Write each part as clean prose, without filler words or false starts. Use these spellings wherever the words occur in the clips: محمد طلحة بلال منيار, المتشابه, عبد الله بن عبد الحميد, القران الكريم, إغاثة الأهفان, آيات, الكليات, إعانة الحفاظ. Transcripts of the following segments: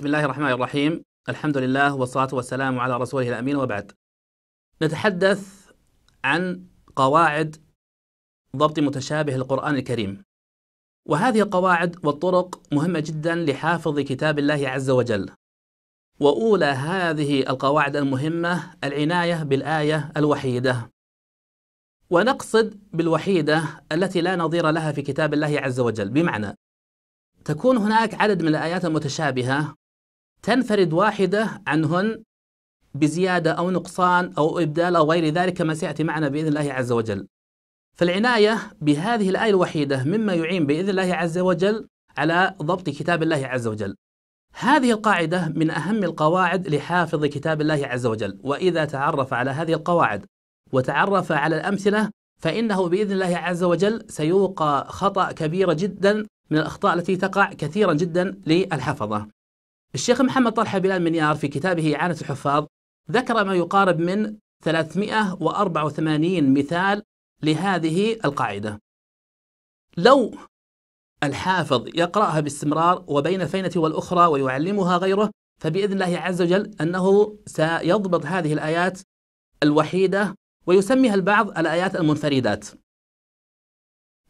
بسم الله الرحمن الرحيم. الحمد لله والصلاة والسلام على رسوله الأمين، وبعد. نتحدث عن قواعد ضبط متشابه القرآن الكريم، وهذه القواعد والطرق مهمة جدا لحافظ كتاب الله عز وجل. وأولى هذه القواعد المهمة العناية بالآية الوحيدة، ونقصد بالوحيدة التي لا نظير لها في كتاب الله عز وجل، بمعنى تكون هناك عدد من الآيات المتشابهة تنفرد واحدة عنهن بزيادة أو نقصان أو إبدال أو غير ذلك، كما سيأتي معنا بإذن الله عز وجل. فالعناية بهذه الآية الوحيدة مما يعين بإذن الله عز وجل على ضبط كتاب الله عز وجل. هذه القاعدة من أهم القواعد لحافظ كتاب الله عز وجل، وإذا تعرف على هذه القواعد وتعرف على الأمثلة فإنه بإذن الله عز وجل سيوقى خطأ كبير جدا من الأخطاء التي تقع كثيرا جدا للحفظة. الشيخ محمد طلحة بلال منيار في كتابه إعانة الحفاظ ذكر ما يقارب من 384 مثال لهذه القاعدة. لو الحافظ يقرأها باستمرار وبين الفينة والأخرى ويعلمها غيره، فبإذن الله عز وجل أنه سيضبط هذه الآيات الوحيدة، ويسميها البعض الآيات المنفردات.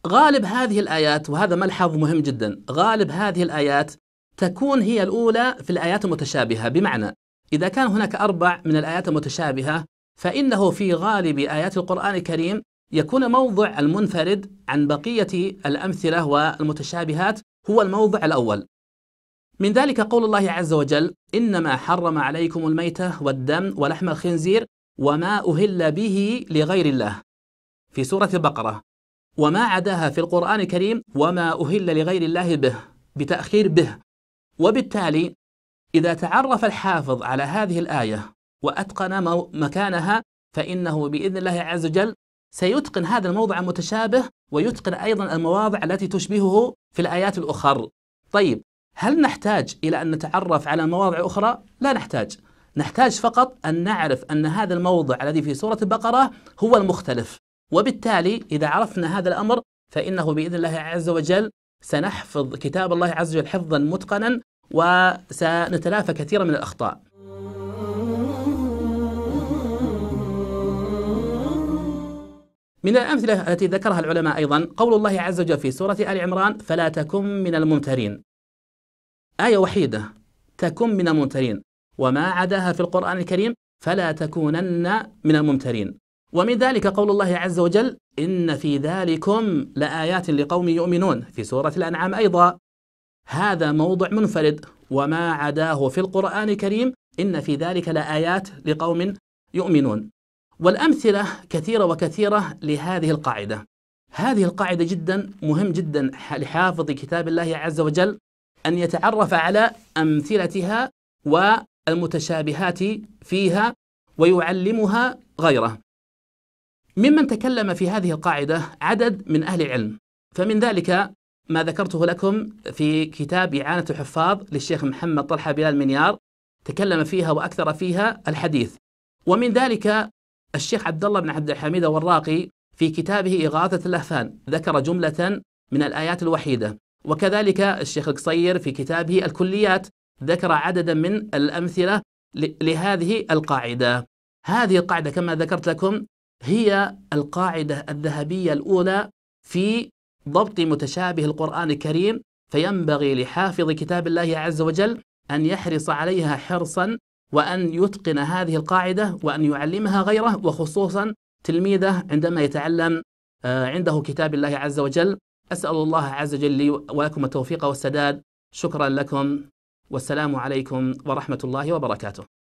غالب هذه الآيات، وهذا ملحظ مهم جدا، غالب هذه الآيات تكون هي الأولى في الآيات المتشابهة، بمعنى إذا كان هناك 4 من الآيات المتشابهة فإنه في غالب آيات القرآن الكريم يكون موضع المنفرد عن بقية الأمثلة والمتشابهات هو الموضع الأول. من ذلك قول الله عز وجل: إنما حرم عليكم الميتة والدم ولحم الخنزير وما أهل به لغير الله، في سورة البقرة، وما عداها في القرآن الكريم وما أهل لغير الله به، بتأخير به. وبالتالي إذا تعرف الحافظ على هذه الآية وأتقن مكانها فإنه بإذن الله عز وجل سيتقن هذا الموضع المتشابه، ويتقن أيضا المواضع التي تشبهه في الآيات الأخرى. طيب، هل نحتاج إلى أن نتعرف على مواضع أخرى؟ لا نحتاج، نحتاج فقط أن نعرف أن هذا الموضع الذي في سورة البقرة هو المختلف، وبالتالي إذا عرفنا هذا الأمر فإنه بإذن الله عز وجل سنحفظ كتاب الله عز وجل حفظا متقنا، وسنتلافى كثيرا من الأخطاء. من الأمثلة التي ذكرها العلماء أيضا قول الله عز وجل في سورة آل عمران: فلا تكن من الممترين، آية وحيدة، تكن من الممترين، وما عداها في القرآن الكريم فلا تكونن من الممترين. ومن ذلك قول الله عز وجل: إن في ذلكم لآيات لقوم يؤمنون، في سورة الأنعام أيضا، هذا موضع منفرد، وما عداه في القرآن الكريم إن في ذلك لآيات لقوم يؤمنون. والأمثلة كثيرة وكثيرة لهذه القاعدة. هذه القاعدة جدا مهم جدا لحافظ كتاب الله عز وجل أن يتعرف على أمثلتها والمتشابهات فيها ويعلمها غيره. ممن تكلم في هذه القاعدة عدد من أهل العلم، فمن ذلك ما ذكرته لكم في كتاب إعانة الحفاظ للشيخ محمد طلحة بلال منيار، تكلم فيها وأكثر فيها الحديث. ومن ذلك الشيخ عبد الله بن عبد الحميد والراقي في كتابه إغاثة الأهفان ذكر جملة من الآيات الوحيدة، وكذلك الشيخ القصير في كتابه الكليات ذكر عددا من الأمثلة لهذه القاعدة. هذه القاعدة كما ذكرت لكم هي القاعدة الذهبية الأولى في ضبط متشابه القرآن الكريم، فينبغي لحافظ كتاب الله عز وجل أن يحرص عليها حرصا، وأن يتقن هذه القاعدة، وأن يعلمها غيره، وخصوصا تلميذه عندما يتعلم عنده كتاب الله عز وجل. أسأل الله عز وجل لي ولكم التوفيق والسداد. شكرا لكم، والسلام عليكم ورحمة الله وبركاته.